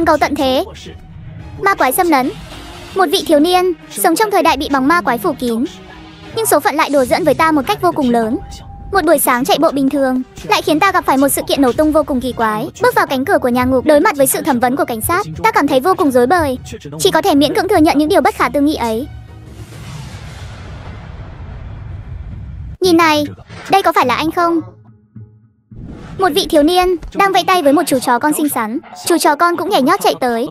Toàn cầu tận thế, ma quái xâm lấn. Một vị thiếu niên sống trong thời đại bị bóng ma quái phủ kín, nhưng số phận lại đùa giỡn với ta một cách vô cùng lớn. Một buổi sáng chạy bộ bình thường lại khiến ta gặp phải một sự kiện nổ tung vô cùng kỳ quái. Bước vào cánh cửa của nhà ngục, đối mặt với sự thẩm vấn của cảnh sát, ta cảm thấy vô cùng rối bời, chỉ có thể miễn cưỡng thừa nhận những điều bất khả tư nghị ấy. Nhìn này, đây có phải là anh không? Một vị thiếu niên đang vẫy tay với một chú chó con xinh xắn. Chú chó con cũng nhảy nhót chạy tới.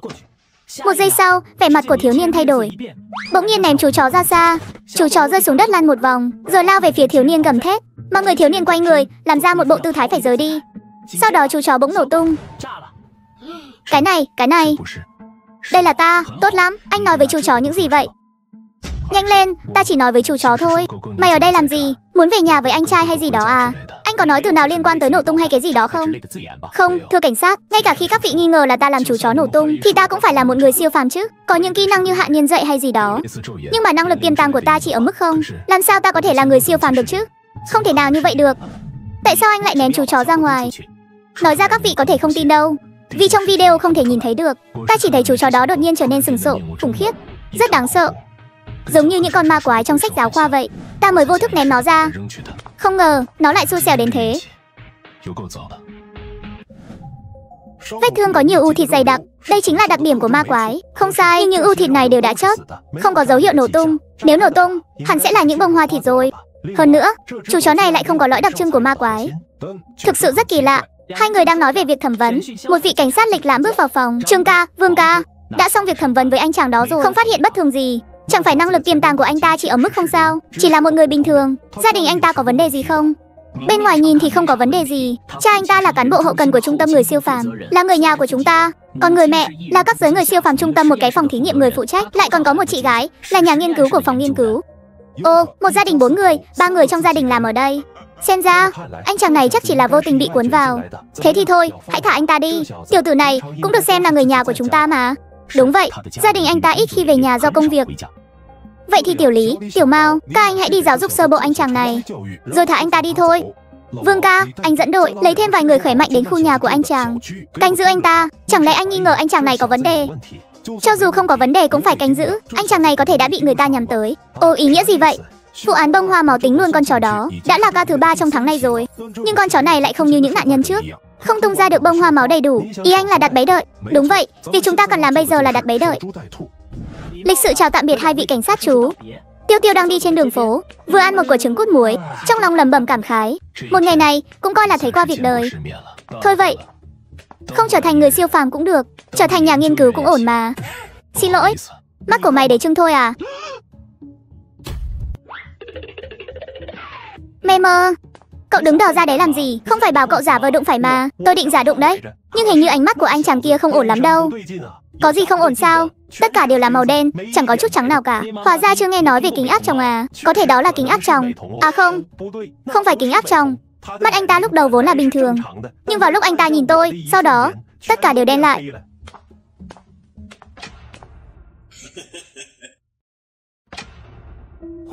Một giây sau, vẻ mặt của thiếu niên thay đổi. Bỗng nhiên ném chú chó ra xa. Chú chó rơi xuống đất lăn một vòng, rồi lao về phía thiếu niên gầm thét. Mọi người thiếu niên quay người, làm ra một bộ tư thái phải rời đi. Sau đó chú chó bỗng nổ tung. Cái này. Đây là ta, tốt lắm, anh nói với chú chó những gì vậy? Nhanh lên, ta chỉ nói với chú chó thôi. Mày ở đây làm gì? Muốn về nhà với anh trai hay gì đó à? Anh có nói từ nào liên quan tới nổ tung hay cái gì đó không? Không, thưa cảnh sát, ngay cả khi các vị nghi ngờ là ta làm chú chó nổ tung thì ta cũng phải là một người siêu phàm chứ. Có những kỹ năng như hạ nhiên dậy hay gì đó, nhưng mà năng lực tiềm tàng của ta chỉ ở mức không. Làm sao ta có thể là người siêu phàm được chứ? Không thể nào như vậy được. Tại sao anh lại ném chú chó ra ngoài? Nói ra các vị có thể không tin đâu, vì trong video không thể nhìn thấy được. Ta chỉ thấy chú chó đó đột nhiên trở nên sừng sộ, khủng khiếp, rất đáng sợ, giống như những con ma quái trong sách giáo khoa vậy. Ta mới vô thức ném nó ra, không ngờ nó lại xui xẻo đến thế. Vết thương có nhiều u thịt dày đặc, đây chính là đặc điểm của ma quái. Không sai, nhưng những u thịt này đều đã chớp, không có dấu hiệu nổ tung. Nếu nổ tung, hẳn sẽ là những bông hoa thịt rồi. Hơn nữa, chú chó này lại không có lõi đặc trưng của ma quái. Thực sự rất kỳ lạ. Hai người đang nói về việc thẩm vấn, một vị cảnh sát lịch lãm bước vào phòng. Trương ca, Vương ca, đã xong việc thẩm vấn với anh chàng đó rồi, không phát hiện bất thường gì. Chẳng phải năng lực tiềm tàng của anh ta chỉ ở mức không sao? Chỉ là một người bình thường. Gia đình anh ta có vấn đề gì không? Bên ngoài nhìn thì không có vấn đề gì. Cha anh ta là cán bộ hậu cần của trung tâm người siêu phàm, là người nhà của chúng ta. Còn người mẹ là các giới người siêu phàm trung tâm, một cái phòng thí nghiệm người phụ trách. Lại còn có một chị gái là nhà nghiên cứu của phòng nghiên cứu. Ồ, một gia đình 4 người, 3 người trong gia đình làm ở đây. Xem ra, anh chàng này chắc chỉ là vô tình bị cuốn vào. Thế thì thôi, hãy thả anh ta đi. Tiểu tử này cũng được xem là người nhà của chúng ta mà. Đúng vậy, gia đình anh ta ít khi về nhà do công việc. Vậy thì Tiểu Lý, Tiểu Mao, các anh hãy đi giáo dục sơ bộ anh chàng này, rồi thả anh ta đi thôi. Vương ca, anh dẫn đội, lấy thêm vài người khỏe mạnh đến khu nhà của anh chàng, canh giữ anh ta. Chẳng lẽ anh nghi ngờ anh chàng này có vấn đề? Cho dù không có vấn đề cũng phải canh giữ, anh chàng này có thể đã bị người ta nhắm tới. Ô, ý nghĩa gì vậy? Vụ án bông hoa máu tính luôn con chó đó, đã là ca thứ 3 trong tháng này rồi. Nhưng con chó này lại không như những nạn nhân trước, không tung ra được bông hoa máu đầy đủ. Ý anh là đặt bẫy đợi. Đúng vậy, việc chúng ta cần làm bây giờ là đặt bẫy đợi. Lịch sự chào tạm biệt hai vị cảnh sát chú. Tiêu Tiêu đang đi trên đường phố, vừa ăn một quả trứng cút muối, trong lòng lẩm bẩm cảm khái. Một ngày này cũng coi là thấy qua việc đời. Thôi vậy, không trở thành người siêu phàm cũng được, trở thành nhà nghiên cứu cũng ổn mà. Xin lỗi, mắt của mày để trưng thôi à? Mê mơ, cậu đứng đờ ra đấy làm gì? Không phải bảo cậu giả vờ đụng phải mà. Tôi định giả đụng đấy, nhưng hình như ánh mắt của anh chàng kia không ổn lắm đâu. Có gì không ổn sao? Tất cả đều là màu đen, chẳng có chút trắng nào cả. Hóa ra chưa nghe nói về kính áp tròng à? Có thể đó là kính áp tròng. À không, không phải kính áp tròng. Mắt anh ta lúc đầu vốn là bình thường, nhưng vào lúc anh ta nhìn tôi, sau đó tất cả đều đen lại.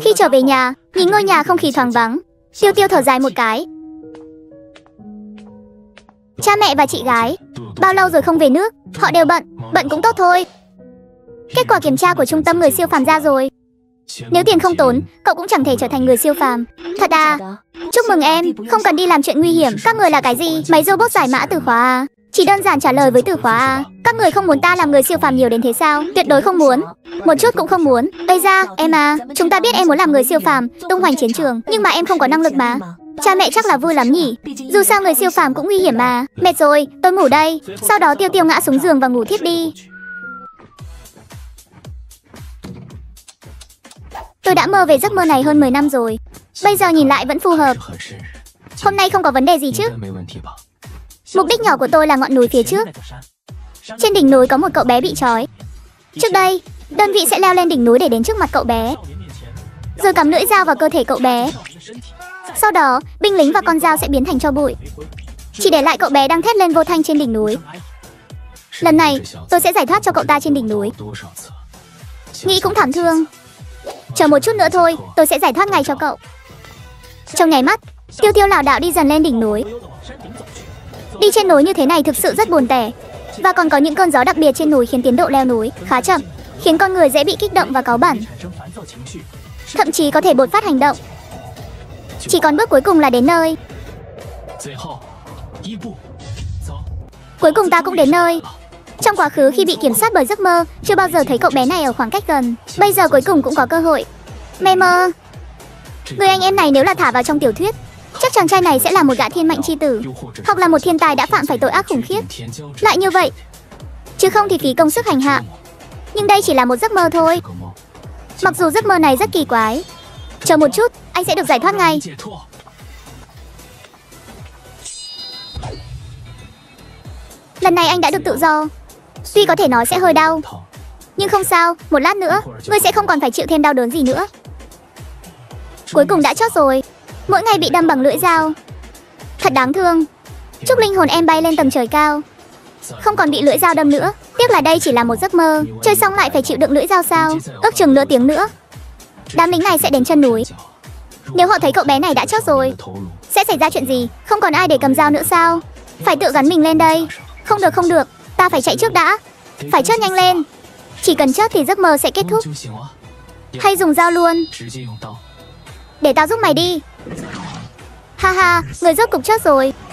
Khi trở về nhà, nhìn ngôi nhà không khí thoáng vắng, Tiêu Tiêu thở dài một cái. Cha mẹ và chị gái bao lâu rồi không về nước, họ đều bận. Bận cũng tốt thôi. Kết quả kiểm tra của trung tâm người siêu phàm ra rồi. Nếu tiền không tốn, cậu cũng chẳng thể trở thành người siêu phàm. Thật à? Chúc mừng em, không cần đi làm chuyện nguy hiểm. Các người là cái gì? Mấy robot giải mã từ khóa à? Chỉ đơn giản trả lời với từ khóa à? Các người không muốn ta làm người siêu phàm nhiều đến thế sao? Tuyệt đối không muốn, một chút cũng không muốn. Đây ra, em à, chúng ta biết em muốn làm người siêu phàm, tung hoành chiến trường, nhưng mà em không có năng lực mà. Cha mẹ chắc là vui lắm nhỉ? Dù sao người siêu phàm cũng nguy hiểm mà. Mệt rồi, tôi ngủ đây. Sau đó Tiêu Tiêu ngã xuống giường và ngủ thiếp đi. Tôi đã mơ về giấc mơ này hơn 10 năm rồi. Bây giờ nhìn lại vẫn phù hợp. Hôm nay không có vấn đề gì chứ? Mục đích nhỏ của tôi là ngọn núi phía trước. Trên đỉnh núi có một cậu bé bị trói. Trước đây, đơn vị sẽ leo lên đỉnh núi để đến trước mặt cậu bé, rồi cắm lưỡi dao vào cơ thể cậu bé. Sau đó, binh lính và con dao sẽ biến thành tro bụi, chỉ để lại cậu bé đang thét lên vô thanh trên đỉnh núi. Lần này, tôi sẽ giải thoát cho cậu ta trên đỉnh núi. Nghĩ cũng thảm thương. Chờ một chút nữa thôi, tôi sẽ giải thoát ngay cho cậu. Trong nháy mắt, Tiêu Tiêu lảo đảo đi dần lên đỉnh núi. Đi trên núi như thế này thực sự rất buồn tẻ. Và còn có những cơn gió đặc biệt trên núi khiến tiến độ leo núi khá chậm, khiến con người dễ bị kích động và cáu bẩn, thậm chí có thể bột phát hành động. Chỉ còn bước cuối cùng là đến nơi. Cuối cùng ta cũng đến nơi. Trong quá khứ khi bị kiểm soát bởi giấc mơ, chưa bao giờ thấy cậu bé này ở khoảng cách gần. Bây giờ cuối cùng cũng có cơ hội. Mê mơ. Người anh em này nếu là thả vào trong tiểu thuyết, chắc chàng trai này sẽ là một gã thiên mệnh chi tử, hoặc là một thiên tài đã phạm phải tội ác khủng khiếp, lại như vậy. Chứ không thì phí công sức hành hạ. Nhưng đây chỉ là một giấc mơ thôi. Mặc dù giấc mơ này rất kỳ quái. Chờ một chút, anh sẽ được giải thoát ngay. Lần này anh đã được tự do. Tuy có thể nói sẽ hơi đau, nhưng không sao, một lát nữa, ngươi sẽ không còn phải chịu thêm đau đớn gì nữa. Cuối cùng đã chót rồi. Mỗi ngày bị đâm bằng lưỡi dao. Thật đáng thương. Chúc linh hồn em bay lên tầng trời cao, không còn bị lưỡi dao đâm nữa. Tiếc là đây chỉ là một giấc mơ. Chơi xong lại phải chịu đựng lưỡi dao sao? Ước chừng nửa tiếng nữa, đám lính này sẽ đến chân núi. Nếu họ thấy cậu bé này đã chót rồi, sẽ xảy ra chuyện gì? Không còn ai để cầm dao nữa sao? Phải tự gắn mình lên đây. Không được, không được. Ta phải chạy trước đã. Phải chớt nhanh lên. Chỉ cần chớt thì giấc mơ sẽ kết thúc. Hay dùng dao luôn. Để tao giúp mày đi. Haha, người rốt cục chớt rồi.